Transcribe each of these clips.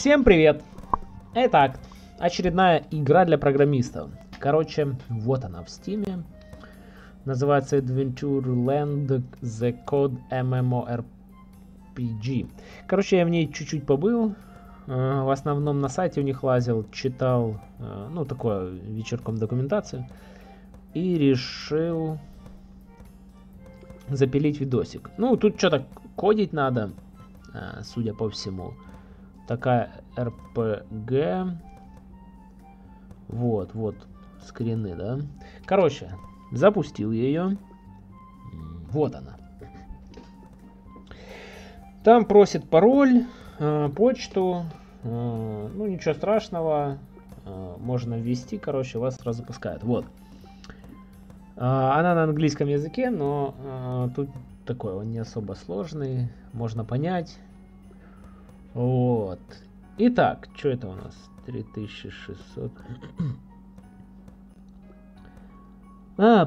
Всем привет! Итак, очередная игра для программистов. Короче, вот она в Steam. Называется Adventure Land: The Code MMORPG. Короче, я в ней чуть-чуть побыл. В основном на сайте у них лазил, читал, ну, такое, вечерком документацию. И решил запилить видосик. Ну, тут что-то кодить надо, судя по всему. Такая RPG. Вот, скрины, да. Короче, запустил я ее. Вот она. Там просит пароль, почту. Ну, ничего страшного. Можно ввести, короче, вас сразу пускают. Вот. Она на английском языке, но тут такой, он не особо сложный, можно понять. Вот. Итак, что это у нас? 3600.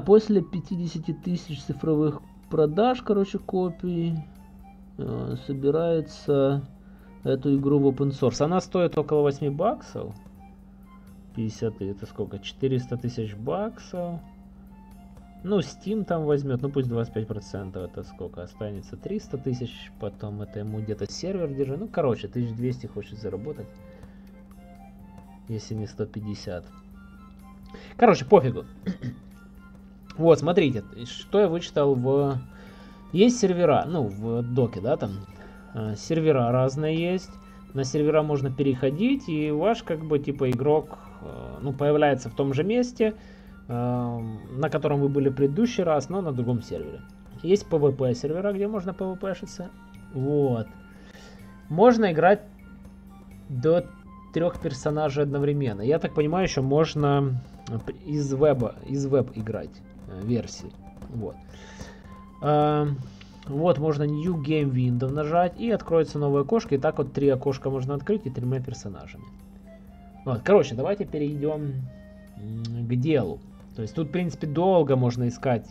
После 50 тысяч цифровых продаж, короче, копий, собирается эту игру в Open Source. Она стоит около 8 баксов. 50, это сколько? 400 тысяч баксов. Ну, Steam там возьмет, ну пусть 25%, это сколько, останется 300 тысяч, потом это ему где-то сервер держит, ну короче, 1200 хочет заработать, если не 150. Короче, пофигу. Вот, смотрите, что я вычитал в... Есть сервера, ну, в доке, да, там, сервера разные есть, на сервера можно переходить, и ваш, как бы, типа, игрок, ну, появляется в том же месте, на котором вы были в предыдущий раз, но на другом сервере. Есть PvP сервера, где можно PvP-шиться. Вот. Можно играть до 3 персонажей одновременно. Я так понимаю, еще можно из веба играть версии. Вот. Вот можно New Game Window нажать, и откроется новое окошко. И так вот 3 окошка можно открыть и 3 персонажами. Вот. Короче, давайте перейдем к делу. То есть тут, в принципе, долго можно искать,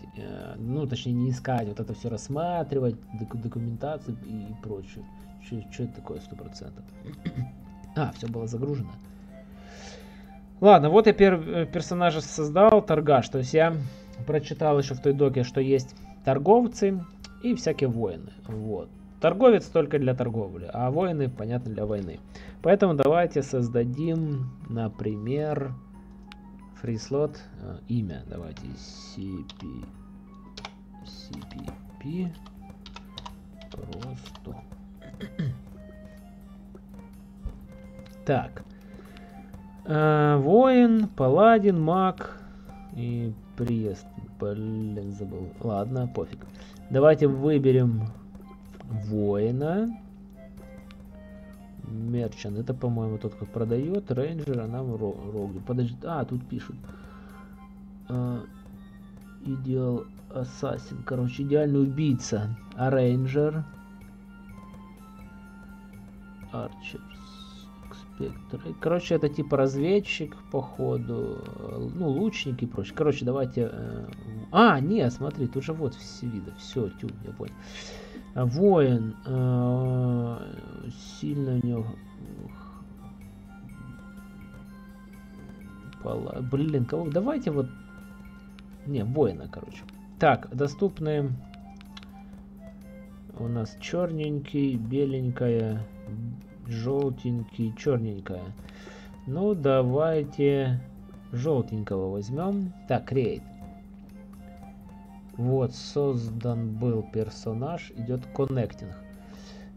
ну, точнее, не искать, вот это все рассматривать, документацию и прочее. Что это такое 100%? Все было загружено. Ладно, вот я персонажа создал, торгаш. То есть я прочитал еще в той доке, что есть торговцы и всякие воины. Вот. Торговец только для торговли, а воины, понятно, для войны. Поэтому давайте создадим, например... Фрислот, имя, давайте cppProsto. Так, воин, паладин, маг и приезд, блин, забыл, ладно, пофиг. Давайте выберем воина. Мерчан, это, по-моему, тот, кто продает. Рейнджера нам роги. Подожди, тут пишут. Идеал ассасин, короче, идеальный убийца. А рейнджер? Арчерс, экспекторы. Короче, это типа разведчик, походу. Ну, лучники и прочее. Короче, давайте... не, смотри, тут же вот все виды. Все, тюм, я понял. Воин, сильно у него, блин, кого, давайте вот, не, воина, короче. Так, доступные у нас черненький, беленькая, желтенький, черненькая. Ну, давайте желтенького возьмем. Так, рейд. Вот, создан был персонаж, идет коннектинг.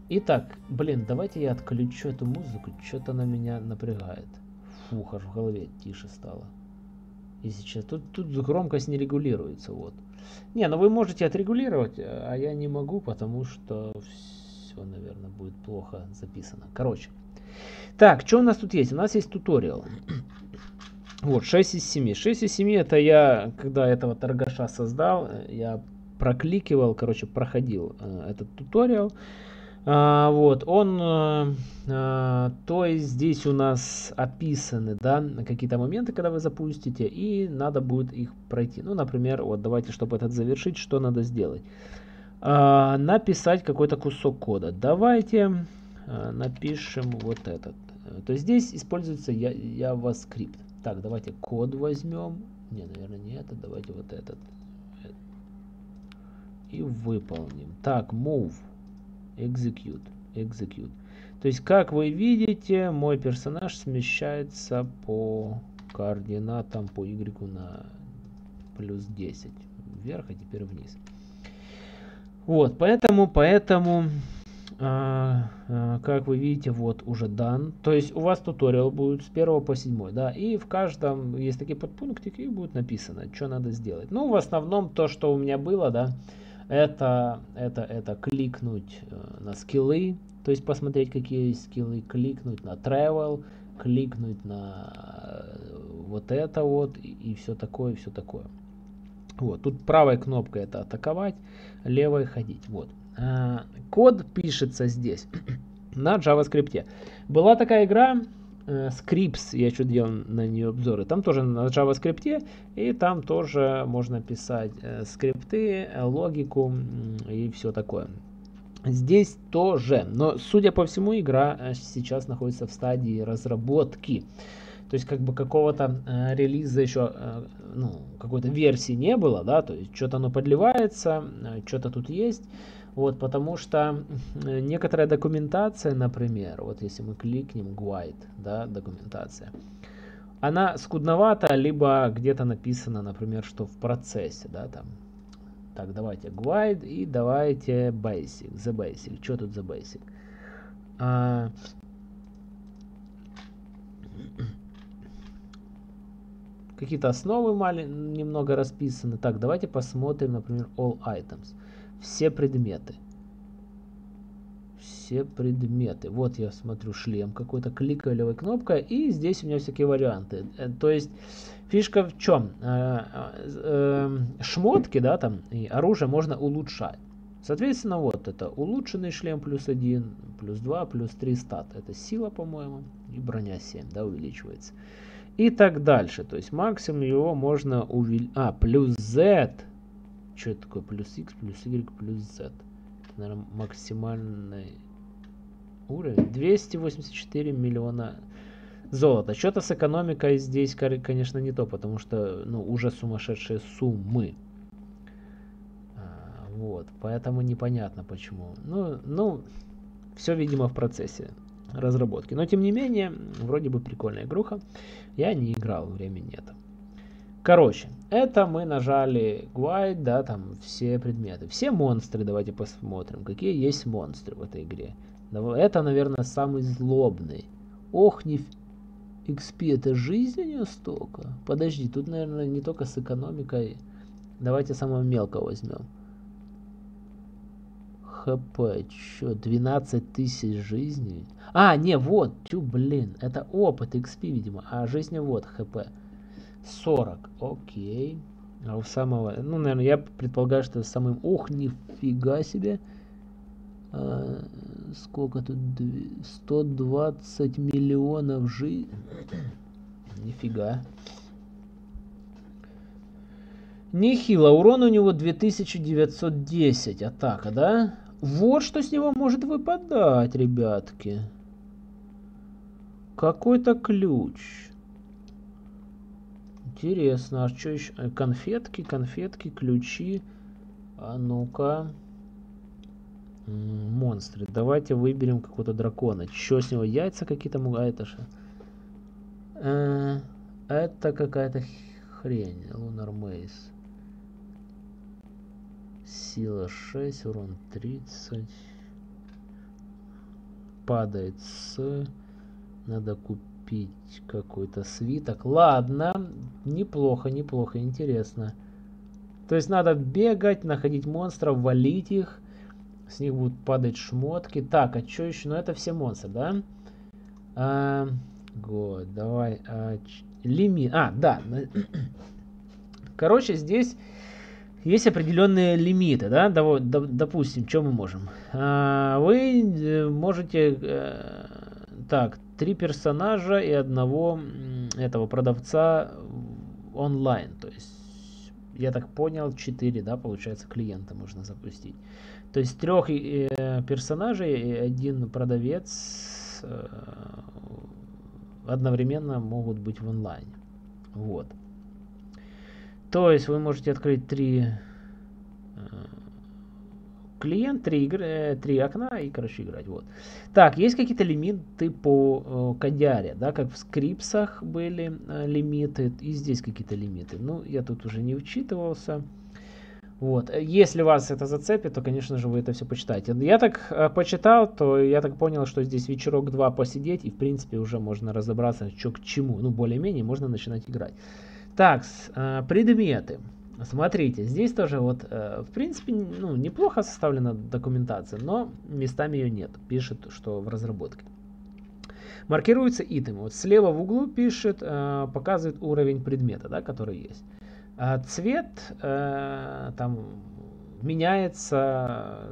Итак, блин, давайте я отключу эту музыку, что-то она меня напрягает. Фух, аж в голове тише стало. И сейчас, тут громкость не регулируется, вот. Не, ну вы можете отрегулировать, а я не могу, потому что все, наверное, будет плохо записано. Короче. Так, что у нас тут есть? У нас есть туториал. Вот, 6 из 7. 6 из 7 это я, когда этого торгаша создал, я прокликивал, короче, проходил этот туториал. Вот, он, то есть здесь у нас описаны, да, какие-то моменты, когда вы запустите, и надо будет их пройти. Ну, например, вот давайте, чтобы этот завершить, что надо сделать? Написать какой-то кусок кода. Давайте напишем вот этот. то здесь используется JavaScript. Так, давайте код возьмем. Не, наверное, не этот. Давайте вот этот. И выполним. Так, move, execute, execute. То есть, как вы видите, мой персонаж смещается по координатам по Y на плюс 10. Вверх, а теперь вниз. Вот, поэтому, как вы видите, вот уже дан. То есть у вас туториал будет с 1 по 7, да, и в каждом есть такие подпунктики, и будет написано, что надо сделать. Ну, в основном то, что у меня было, да, это кликнуть на скиллы, то есть посмотреть, какие есть скиллы, кликнуть на travel, кликнуть на вот это вот, и все такое, и все такое. Вот, тут правой кнопкой это атаковать, левой ходить, вот. Код пишется здесь на JavaScript. Была такая игра Scripps, я еще делал на нее обзоры. Там тоже на JavaScript, и там тоже можно писать скрипты, логику и все такое. Здесь тоже, но судя по всему, игра сейчас находится в стадии разработки. То есть как бы какого-то релиза еще, ну, какой-то версии не было, да, то есть что-то оно подливается, что-то тут есть. Вот, потому что некоторая документация, например, вот если мы кликнем guide, да, документация, она скудновата, либо где-то написано, например, что в процессе, да, там. Так, давайте guide и давайте basic, the basic. Что тут the basic? Какие-то основы немного расписаны. Так, давайте посмотрим, например, all items. Все предметы. Все предметы. Вот я смотрю шлем какой-то, кликаю левой кнопкой, и здесь у меня всякие варианты. То есть фишка в чем? Шмотки, да, там, и оружие можно улучшать. Соответственно, вот это улучшенный шлем плюс 1, плюс 2, плюс 3 стат. Это сила, по-моему, и броня 7, да, увеличивается. И так дальше. То есть максимум его можно увеличить. А, плюс Z. Что это такое? Плюс X, плюс Y, плюс Z. Это, наверное, максимальный уровень. 284 миллиона золота. Что-то с экономикой здесь, конечно, не то, потому что, ну, уже сумасшедшие суммы. Вот. Поэтому непонятно почему. Ну, все, видимо, в процессе разработки. Но, тем не менее, вроде бы прикольная игруха. Я не играл, времени нет. Короче, это мы нажали guide, да, там все предметы. Все монстры, давайте посмотрим, какие есть монстры в этой игре. Это, наверное, самый злобный. Ох, не XP, это жизнь у нее столько? Подожди, тут, наверное, не только с экономикой. Давайте самого мелкого возьмем. ХП, чё, 12 тысяч жизней? А, не, вот, тю, блин, это опыт XP, видимо, а жизни вот ХП. 40, окей. А у самого, ну, наверное, я предполагаю, что самым... Ох, нифига себе. Сколько тут? 120 миллионов жизней. Нифига. Нехило. Урон у него 2910. Атака, да? Вот что с него может выпадать, ребятки. Какой-то ключ. Интересно, а что еще? Конфетки, конфетки, ключи. А ну-ка. Монстры. Давайте выберем какого-то дракона. Что с него? Яйца какие-то? А это что? Это какая-то хрень. Lunar Maze. Сила 6, урон 30. Падает с... Надо купить какой-то свиток. Ладно, неплохо, неплохо, интересно. То есть надо бегать, находить монстров, валить их. С них будут падать шмотки. Так, а что еще? Ну, это все монстры, да? Год, давай. Лимит. А, да. Короче, здесь есть определенные лимиты, да? Допустим, что мы можем? Вы можете... Так, 3 персонажа и одного этого продавца онлайн. То есть, я так понял, 4, да, получается, клиента можно запустить. То есть 3 персонажей и 1 продавец одновременно могут быть в онлайне. Вот. То есть вы можете открыть три окна и, короче, играть. Вот. Так, есть какие-то лимиты по кодиаре, да, как в скрипсах были лимиты, и здесь какие-то лимиты. Ну, я тут уже не учитывался. Вот. Если вас это зацепит, то, конечно же, вы это все почитаете. Я так почитал, то я так понял, что здесь вечерок-два посидеть, и, в принципе, уже можно разобраться, что к чему. Ну, более-менее можно начинать играть. Так, предметы. Смотрите, здесь тоже вот, в принципе, ну, неплохо составлена документация, но местами ее нет. Пишет, что в разработке. Маркируются итемы. Вот слева в углу пишет, показывает уровень предмета, да, который есть. А цвет там меняется,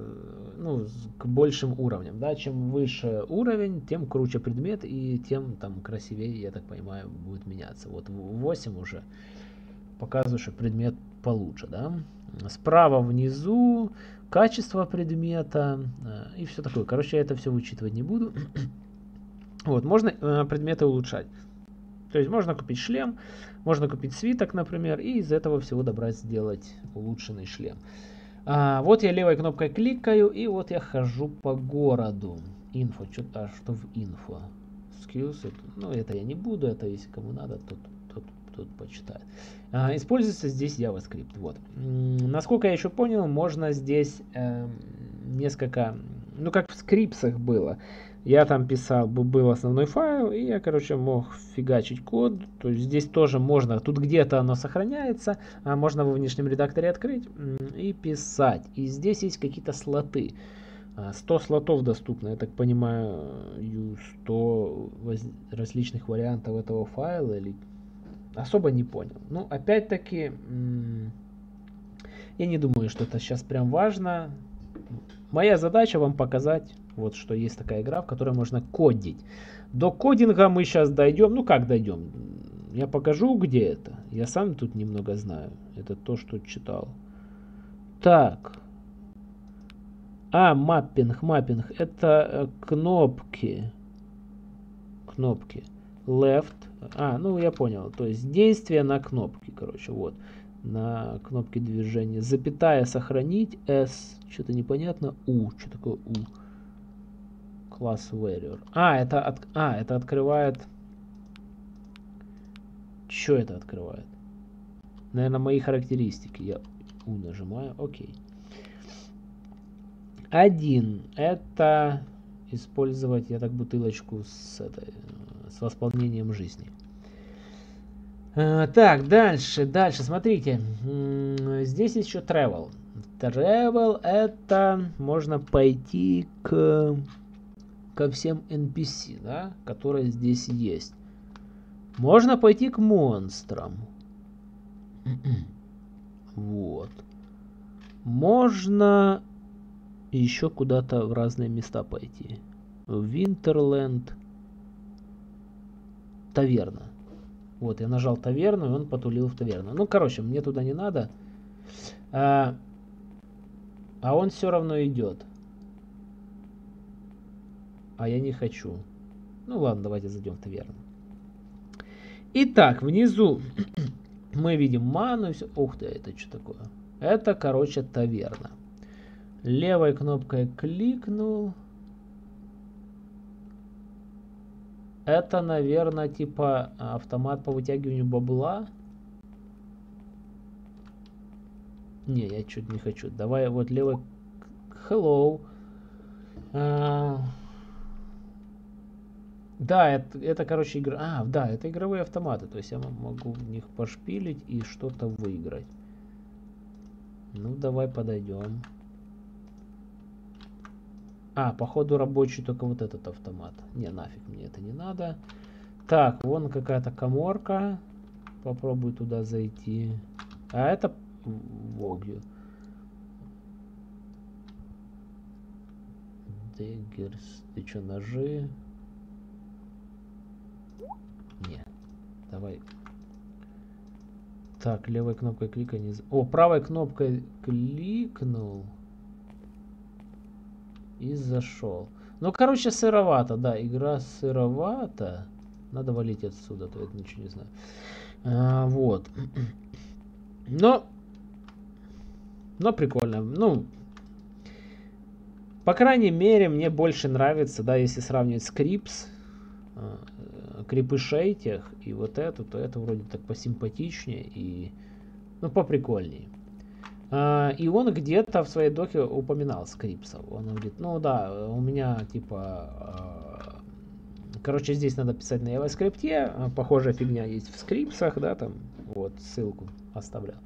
ну, к большим уровням. Да? Чем выше уровень, тем круче предмет и тем там красивее, я так понимаю, будет меняться. Вот 8 уже. Показываю, что предмет получше, да? Справа внизу качество предмета и все такое. Короче, я это все вычитывать не буду. Вот, можно предметы улучшать. То есть можно купить шлем, можно купить свиток, например, и из этого всего добра сделать улучшенный шлем. Вот я левой кнопкой кликаю, и вот я хожу по городу. Инфо, что в инфо? Skills, ну это я не буду, это если кому надо, то тут почитает. Используется здесь JavaScript. Вот. Насколько я еще понял, можно здесь несколько, ну как в скрипсах было. Я там писал, был основной файл, и я, короче, мог фигачить код. То есть здесь тоже можно, тут где-то оно сохраняется, можно во внешнем редакторе открыть и писать. И здесь есть какие-то слоты. 100 слотов доступно, я так понимаю, 100 различных вариантов этого файла или... Особо не понял. Ну, опять-таки, я не думаю, что это сейчас прям важно. Моя задача вам показать, вот что есть такая игра, в которой можно кодить. До кодинга мы сейчас дойдем. Ну, как дойдем? Я покажу, где это. Я сам тут немного знаю. Это то, что читал. Так. Маппинг, маппинг. Это кнопки. Кнопки. Left. Ну я понял, то есть действие на кнопке, короче, вот, на кнопке движения, запятая, сохранить, S, что-то непонятно, U, что такое U, класс Warrior, это открывает, что это открывает, наверное, мои характеристики, я U нажимаю, окей, 1, это использовать, я так бутылочку с этой, с восполнением жизни. Так, дальше, смотрите, здесь еще travel. Travel это можно пойти ко всем NPC, да, которые здесь есть. Можно пойти к монстрам. Вот. Можно еще куда-то в разные места пойти. В Winterland. Таверна. Вот, я нажал таверну, и он потулил в таверну. Ну, короче, мне туда не надо. А он все равно идет. А я не хочу. Ну, ладно, давайте зайдем в таверну. Итак, внизу мы видим ману. Ух ты, это что такое? Это, короче, таверна. Левой кнопкой кликнул. Это, наверное, типа автомат по вытягиванию бабла. Не, я чуть не хочу. Давай вот левый... Hello. Да, это, короче, игра... да, это игровые автоматы. То есть я могу в них пошпилить и что-то выиграть. Ну, давай подойдем. Походу рабочий только вот этот автомат. Не, нафиг, мне это не надо. Так, вон какая-то каморка. Попробую туда зайти. А это... Вогью. Деггерс. Ты что, ножи? Не. Давай. Так, левой кнопкой клика не... Правой кнопкой кликнул. И зашел. Ну, короче, сыровато, да, игра сыровата. Надо валить отсюда, то я ничего не знаю. Вот. Но прикольно. Ну, по крайней мере, мне больше нравится, да, если сравнивать с Крипс, крипышей тех и вот эту, то это вроде так посимпатичнее и, ну, поприкольнее. И он где-то в своей доке упоминал скрипсов. Он говорит, ну да, у меня типа, короче, здесь надо писать на JavaScript, похожая фигня есть в скрипсах, да, там, вот, ссылку оставлял.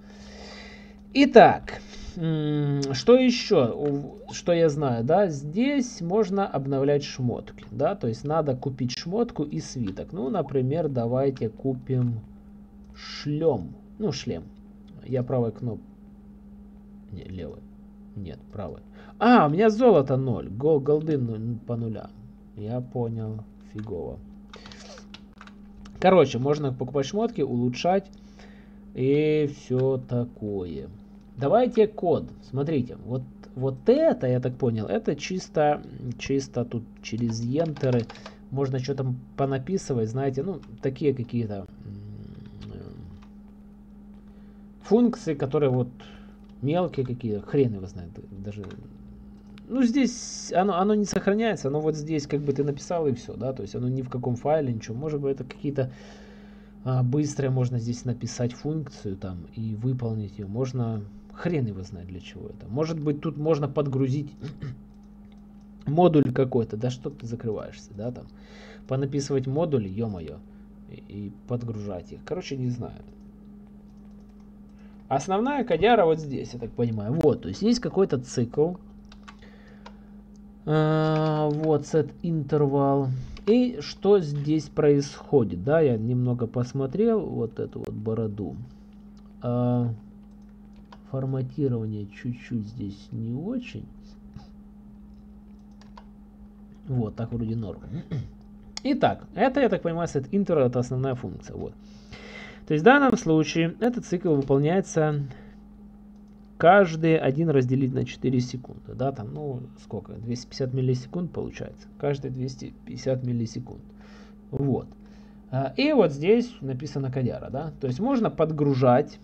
Итак, что еще, что я знаю, да, здесь можно обновлять шмотки, да, то есть надо купить шмотку и свиток. Ну, например, давайте купим шлем, ну, шлем. Я правой кнопкой. Не, левой. Нет, правой. А, у меня золото 0. Голды по нулям. Я понял. Фигово. Короче, можно покупать шмотки, улучшать и все такое. Давайте код. Смотрите. Вот это, я так понял, это чисто тут через ентеры. Можно что-то понаписывать, знаете, ну, такие какие-то функции, которые вот мелкие какие, хрен его знает даже. Ну, здесь оно не сохраняется, оно вот здесь как бы ты написал и все, да, то есть оно ни в каком файле, ничего. Может быть, это какие-то быстрые, можно здесь написать функцию там и выполнить ее. Можно, хрен его знает для чего это. Может быть, тут можно подгрузить модуль какой-то, да, что ты закрываешься, да, там. Понаписывать модуль, ё-моё, и подгружать их. Короче, не знаю. Основная кодяра вот здесь, я так понимаю. Вот, то есть есть какой-то цикл. Вот, setInterval. И что здесь происходит? Да, я немного посмотрел вот эту вот бороду. Форматирование чуть-чуть здесь не очень. Вот, так вроде норм. Итак, это, я так понимаю, setInterval, это основная функция. Вот. То есть в данном случае этот цикл выполняется каждый 1 разделить на 4 секунды. Да, там, ну, сколько? 250 миллисекунд получается. Каждые 250 миллисекунд. Вот. И вот здесь написано кодяра, да. То есть можно подгружать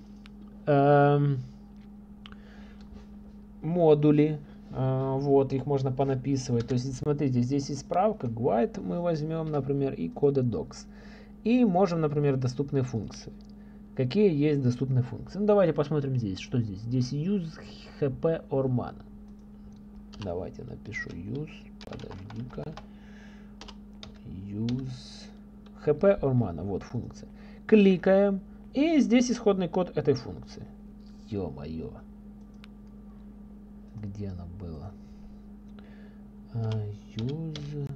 модули. Вот, их можно понаписывать. То есть, смотрите, здесь есть справка. Guide мы возьмем, например, и кода docs. И можем, например, доступные функции. Какие есть доступные функции? Ну, давайте посмотрим здесь. Что здесь? Здесь use hp or mana. Давайте напишу use. Подожди-ка. Use hp or mana. Вот функция. Кликаем. И здесь исходный код этой функции. Ё-моё. Где она была? Use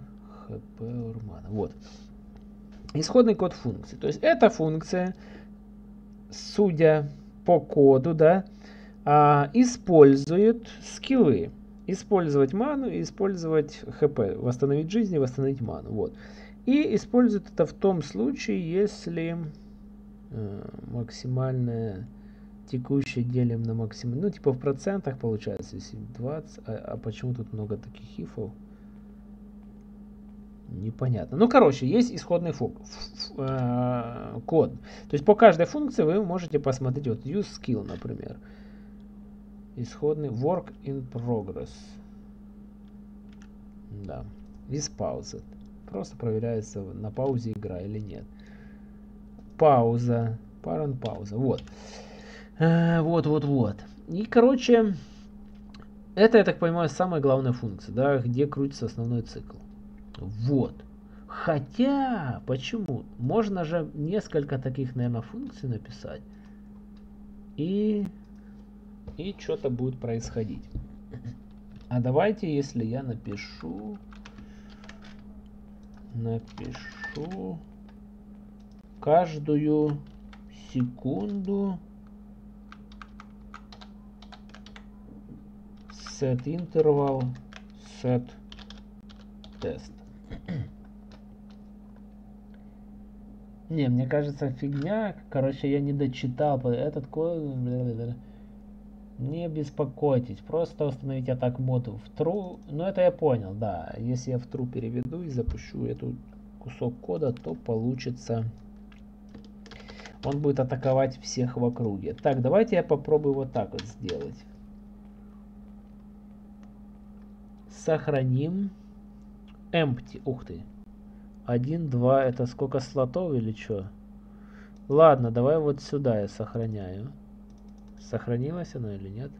hp or mana. Вот. Исходный код функции. То есть эта функция, судя по коду, да, использует скиллы. Использовать ману и использовать хп. Восстановить жизнь и восстановить ману. Вот. И использует это в том случае, если максимальное текущее делим на максимум. Ну, типа в процентах получается, если 20. А почему тут много таких ифов? Непонятно. Ну, короче, есть исходный код. То есть по каждой функции вы можете посмотреть. Вот use skill, например. Исходный work in progress. Да. Is paused. Просто проверяется, на паузе игра или нет. Пауза. Parent пауза. Вот. Вот. И, короче, это, я так понимаю, самая главная функция, да, где крутится основной цикл. Вот. Хотя, почему? Можно же несколько таких, наверное, функций написать. И что-то будет происходить. А давайте, если я напишу каждую секунду setInterval setTest. Не, мне кажется, фигня. Короче, я не дочитал этот код. Не беспокойтесь. Просто установить атак моду в true. Ну, это я понял, да. Если я в true переведу и запущу эту кусок кода, то получится... Он будет атаковать всех в округе. Так, давайте я попробую вот так вот сделать. Сохраним. Empty. Ух ты. 1, 2. Это сколько слотов или что? Ладно, давай вот сюда я сохраняю. Сохранилось оно или нет?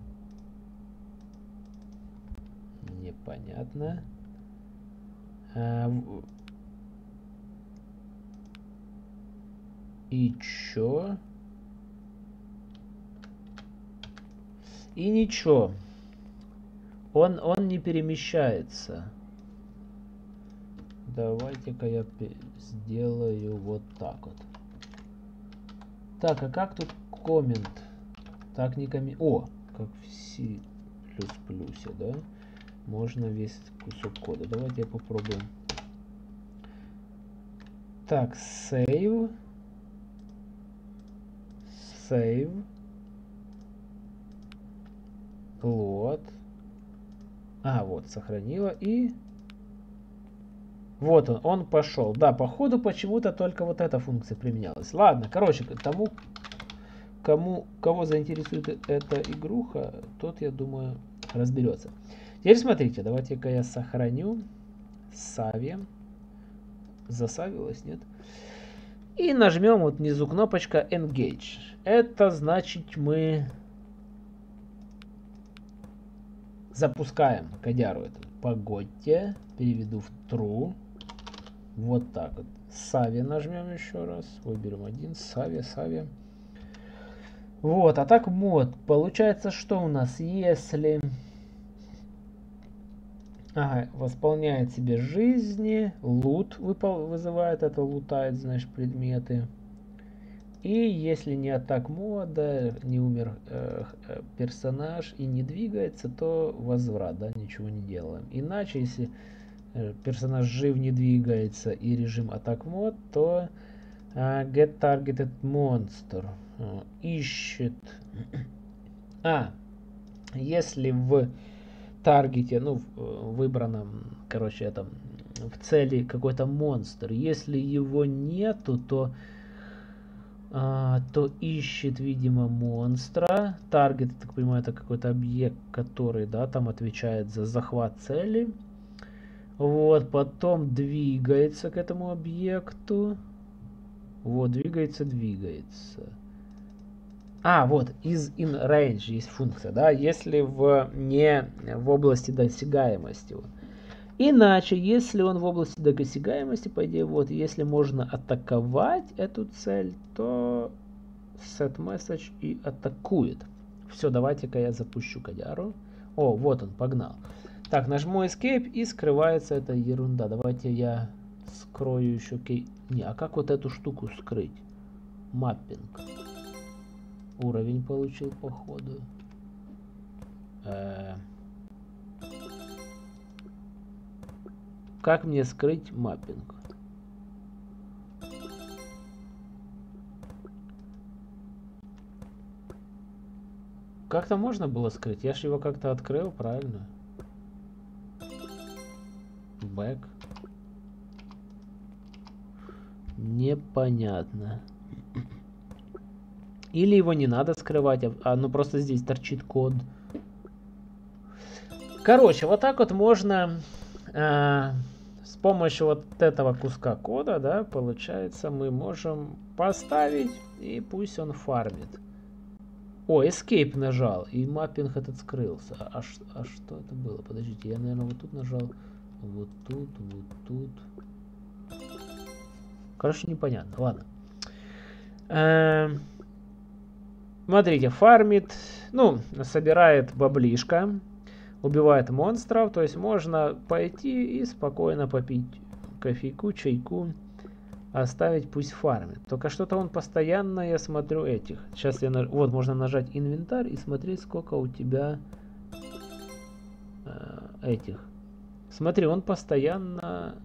Непонятно. И чё? И ничего. Он не перемещается. Давайте-ка я сделаю вот так вот. Так, а как тут коммент? Так, не коммент. О, как в C++, да? Можно весь кусок кода. Давайте я попробую. Так, save. Save. Load. А, вот, сохранила и... Вот он пошел. Да, походу почему-то только вот эта функция применялась. Ладно, короче, тому, кого заинтересует эта игруха, тот, я думаю, разберется. Теперь смотрите, давайте-ка я сохраню. Сави. Засавилось, нет? И нажмем вот внизу кнопочка Engage. Это значит, мы запускаем кодяру эту. Погодьте, переведу в true. Вот так вот. Сави нажмем еще раз. Выберем один. Сави, Сави. Вот, а так мод. Получается, что у нас, если... Ага, восполняет себе жизни. Лут вызывает. Это лутает, значит, предметы. И если не атак мода, не умер персонаж и не двигается, то возврат, да, ничего не делаем. Иначе, если персонаж жив, не двигается и режим атак мод, то get targeted monster ищет. А, если в таргете, ну, в выбранном, короче, это, в цели какой-то монстр, если его нету, то... то ищет, видимо, монстра. Таргет, так понимаю, это какой-то объект, который, да, там отвечает за захват цели. Вот, потом двигается к этому объекту. Вот, двигается, двигается. А, вот, is in range есть функция, да, если не в области досягаемости. Иначе, если он в области досягаемости, по идее, вот, если можно атаковать эту цель, то setMessage и атакует. Все, давайте-ка я запущу кодяру. О, вот он, погнал. Так, нажму Escape и скрывается эта ерунда. Давайте я скрою еще кей... Не, а как вот эту штуку скрыть? Маппинг. Уровень получил, походу. Как мне скрыть маппинг? Как-то можно было скрыть? Я же его как-то открыл, правильно? Бэк. Непонятно. Или его не надо скрывать, а ну просто здесь торчит код. Короче, вот так вот можно... с помощью вот этого куска кода, да, получается, мы можем поставить, и пусть он фармит. О, Escape нажал, и маппинг этот скрылся. А что это было? Подождите, я, наверное, вот тут нажал. Вот тут, вот тут. Короче, непонятно. Ладно. Смотрите, фармит, ну, собирает баблишка. Убивает монстров, то есть можно пойти и спокойно попить кофейку, чайку, оставить, пусть фармит. Только что-то он постоянно, я смотрю этих. Сейчас я, вот, можно нажать инвентарь и смотреть, сколько у тебя этих. Смотри, он постоянно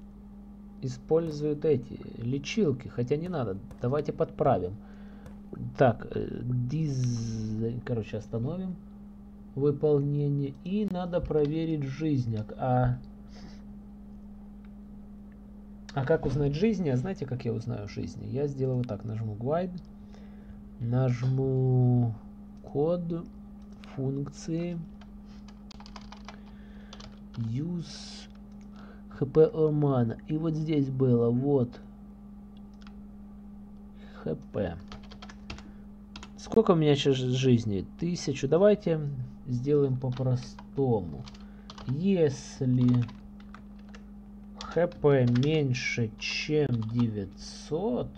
использует эти лечилки, хотя не надо. Давайте подправим. Так, короче, остановим выполнение, и надо проверить жизнь. А как узнать жизни? А знаете, как я узнаю жизни? Я сделаю вот так. Нажму guide. Нажму код, функции, use, hp mana. И вот здесь было вот hp. Сколько у меня сейчас жизни? 1000. Давайте сделаем по-простому. Если хп меньше, чем 900,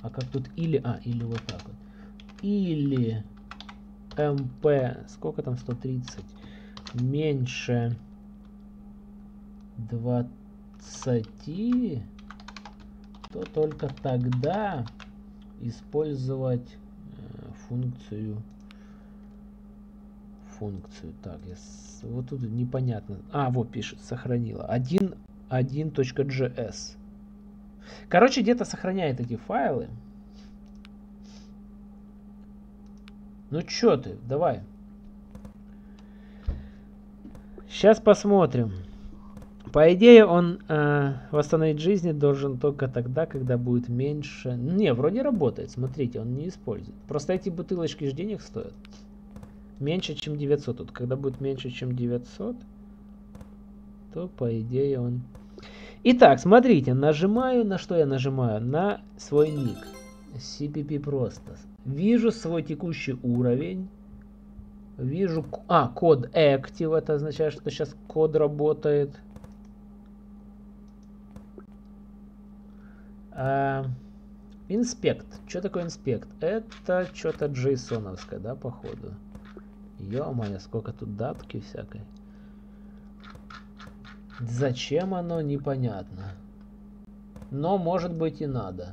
а как тут или вот так вот, или мп, сколько там, 130, меньше 20, то только тогда использовать функцию. Так, я вот тут непонятно. А, вот пишет, сохранила. 1.js. Короче, где-то сохраняет эти файлы. Ну чё ты, давай. Сейчас посмотрим. По идее, он восстановить жизни должен только тогда, когда будет меньше. Не, вроде работает. Смотрите, он не использует. Просто эти бутылочки же денег стоят. Меньше, чем 900. Тут, когда будет меньше, чем 900, то, по идее, он... Итак, смотрите, нажимаю, на что я нажимаю? На свой ник. cppProsto. Вижу свой текущий уровень. Вижу... А, код active. Это означает, что сейчас код работает. Инспект. Что такое инспект? Это что-то джейсоновское, да, походу? Ё-моё, сколько тут датки всякой. Зачем оно, непонятно. Но, может быть, и надо.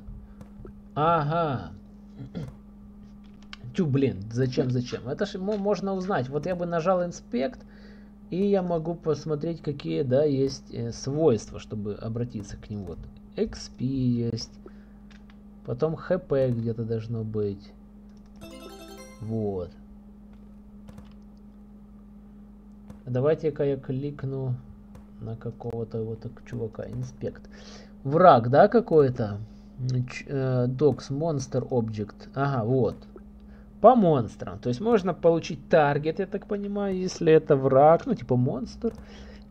Ага. Тю, блин, зачем? Это же можно узнать. Вот я бы нажал инспект, и я могу посмотреть, какие, да, есть свойства, чтобы обратиться к ним. Вот. XP есть. Потом HP где-то должно быть. Вот. Давайте-ка я кликну на какого-то вот чувака. Инспект. Враг, да, какой-то? Docs, Monster Object. Ага, вот. По монстрам. То есть можно получить таргет, я так понимаю, если это враг. Ну, типа монстр.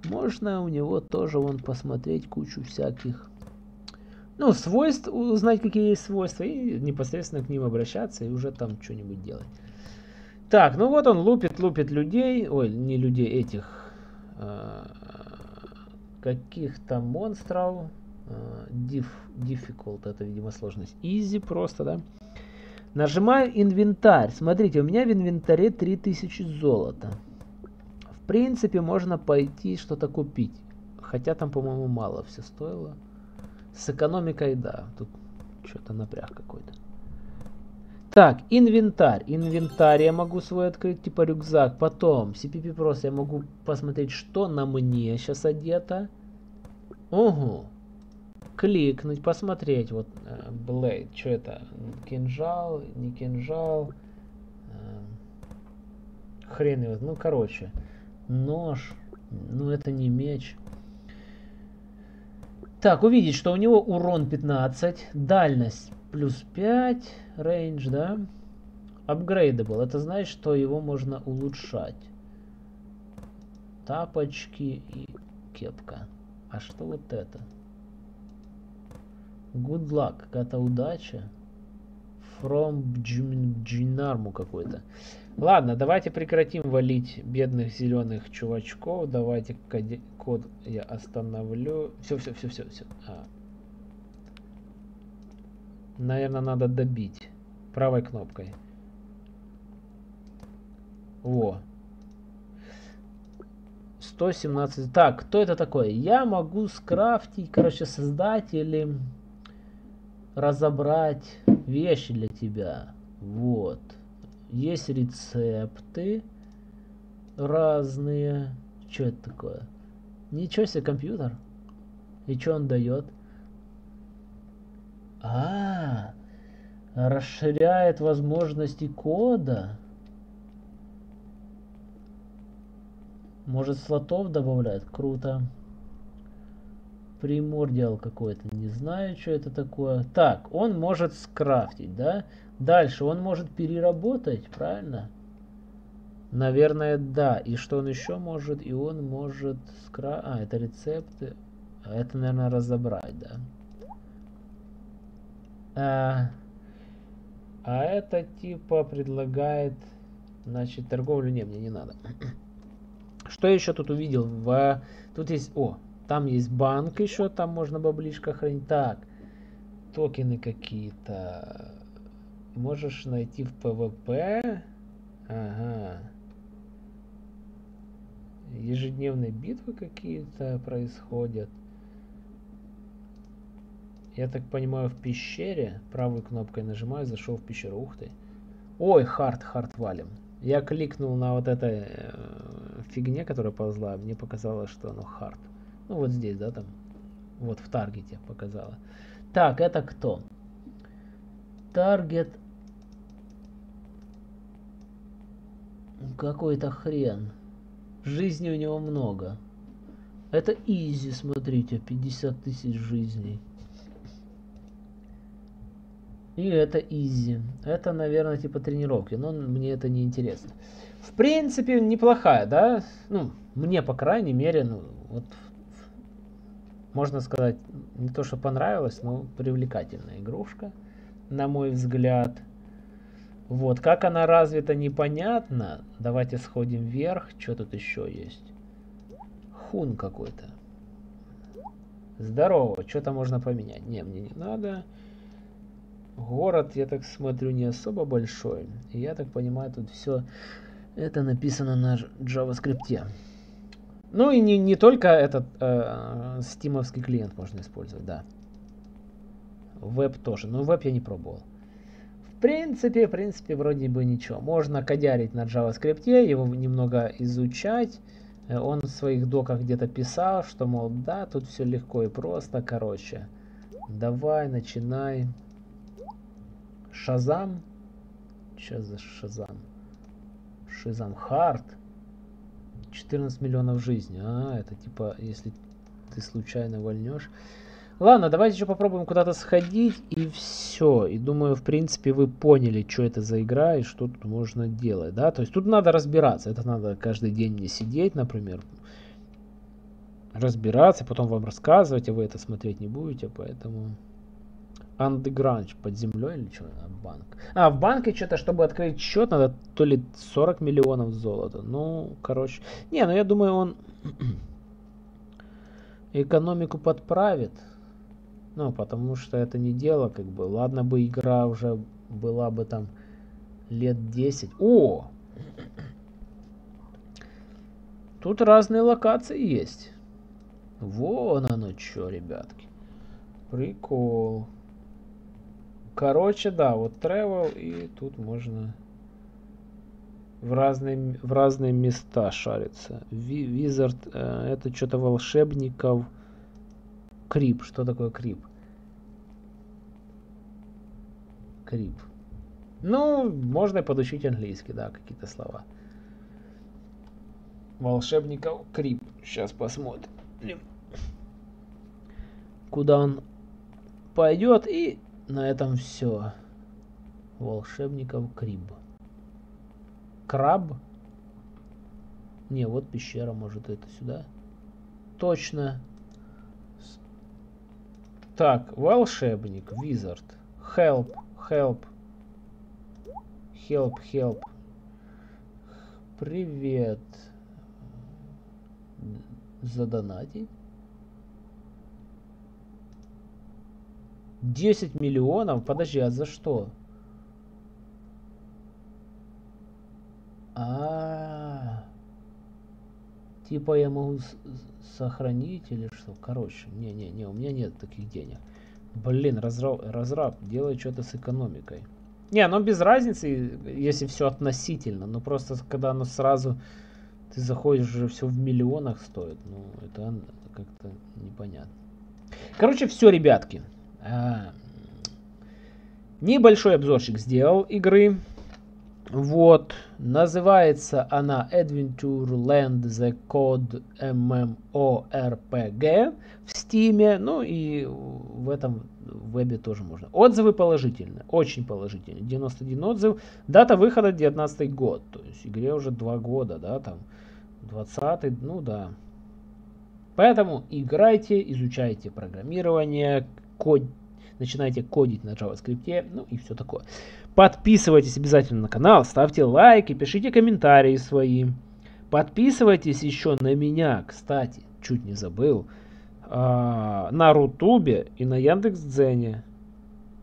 Можно у него тоже, вон, посмотреть кучу всяких, ну, свойств, узнать, какие есть свойства, и непосредственно к ним обращаться, и уже там что-нибудь делать. Так, ну вот он лупит людей, ой, не людей, этих, каких-то монстров. Difficult, это, видимо, сложность. Easy просто, да. Нажимаю инвентарь. Смотрите, у меня в инвентаре 3000 золота. В принципе, можно пойти что-то купить. Хотя там, по-моему, мало все стоило. С экономикой, да, тут что-то напряг какой-то. Так, инвентарь. Инвентарь я могу свой открыть, типа рюкзак. Потом cppProsto я могу посмотреть, что на мне сейчас одето. Угу. Кликнуть, посмотреть. Вот, blade, что это? Кинжал, не кинжал. Хрен его, ну, короче. Нож, ну, это не меч. Так, увидеть, что у него урон 15, дальность плюс 5, рейндж, да. Апгрейдабл, это значит, что его можно улучшать. Тапочки и кепка. А что вот это? Good luck, какая-то удача. From Джинарму какой-то. Ладно, давайте прекратим валить бедных зеленых чувачков. Давайте код я остановлю. Все. Наверное, надо добить правой кнопкой. Во. 117. Так, кто это такой? Я могу скрафтить, короче, создать или разобрать вещи для тебя. Вот. Есть рецепты разные. Что это такое? Ничего себе, компьютер. И что он дает? Расширяет возможности кода. Может, слотов добавляет? Круто. Примордиал какой-то, не знаю, что это такое. Так, он может скрафтить, да? Дальше он может переработать, правильно? Наверное, да. И что он еще может? И он может скрафтить... А, это рецепты. Это, наверное, разобрать, да? А это типа предлагает... Значит, торговлю не, мне не надо. Что еще тут увидел? Тут есть... О, там есть банк еще, там можно баблишко хранить. Так, токены какие-то. Можешь найти в PvP. Ага. Ежедневные битвы какие-то происходят. Я так понимаю, в пещере. Правой кнопкой нажимаю, зашел в пещеру. Ух ты. Ой, хард валим. Я кликнул на вот этой фигне, которая ползла. Мне показалось, что оно хард. Ну вот здесь, да, там. Вот в таргете показало. Так, это кто? Таргет. Какой-то хрен. Жизни у него много. Это изи, смотрите. 50 тысяч жизней. И это изи. Это, наверное, типа тренировки. Но мне это не интересно. В принципе, неплохая, да? Ну, мне, по крайней мере, ну, вот, можно сказать, не то, что понравилось, но привлекательная игрушка, на мой взгляд. Вот. Как она развита, непонятно. Давайте сходим вверх. Что тут еще есть? Хун какой-то. Здорово. Что-то можно поменять. Не, мне не надо. Город, я так смотрю, не особо большой. И я так понимаю, тут все это написано на JavaScript. Ну и не только этот стимовский клиент можно использовать, да. Веб тоже. Но веб я не пробовал. В принципе, вроде бы ничего. Можно кодярить на JavaScript, его немного изучать. Он в своих доках где-то писал, что, мол, да, тут все легко и просто. Короче, давай, начинай. Шазам. Что за Шазам? Шазам хард. 14 миллионов жизней. А, это типа, если ты случайно вольнешь. Ладно, давайте еще попробуем куда-то сходить. И все. И думаю, в принципе, вы поняли, что это за игра и что тут можно делать. Да? То есть тут надо разбираться. Это надо каждый день не сидеть, например. Разбираться, потом вам рассказывать, а вы это смотреть не будете, поэтому... Underground, под землей или что? Банк. А, в банке что-то, чтобы открыть счет, надо то ли 40 миллионов золота. Ну, короче. Не, ну я думаю, он экономику подправит. Ну, потому что это не дело, как бы. Ладно бы игра уже была бы там лет 10. О! Тут разные локации есть. Вон оно что, ребятки. Прикол. Короче, да, вот travel, и тут можно в разные места шариться. Wizard, это что-то волшебников. Крип, что такое крип? Крип. Ну, можно подучить английский, да, какие-то слова. Волшебников, крип. Сейчас посмотрим, куда он пойдет, и... На этом все. Волшебников криб. Краб? Не, вот пещера, может, это сюда. Точно. Так, волшебник, wizard. Help. Привет. Задонатить. 10 миллионов? Подожди, а за что? Типа я могу сохранить или что? Короче, не, у меня нет таких денег. Блин, разраб, делай что-то с экономикой. Не, ну без разницы, если все относительно. Но просто, когда оно сразу... Ты заходишь, уже все в миллионах стоит. Ну, это как-то непонятно. Короче, все, ребятки. Небольшой обзорчик сделал игры. Вот, называется она Adventure Land: The Code MMORPG в Steam, ну и в этом вебе тоже можно. Отзывы положительные, очень положительные, 91 отзыв. Дата выхода 19 год, то есть игре уже 2 года, да, там 20, ну да. Поэтому играйте, изучайте программирование, код, начинайте кодить на JavaScript, ну и все такое. Подписывайтесь обязательно на канал, ставьте лайки, пишите комментарии свои. Подписывайтесь еще на меня, кстати, чуть не забыл, на Рутубе и на Яндекс Дзене.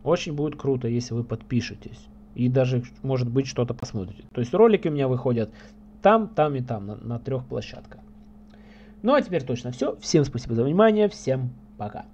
Очень будет круто, если вы подпишетесь. И даже, может быть, что-то посмотрите. То есть ролики у меня выходят там и там, на 3 площадках. Ну а теперь точно все. Всем спасибо за внимание, всем пока.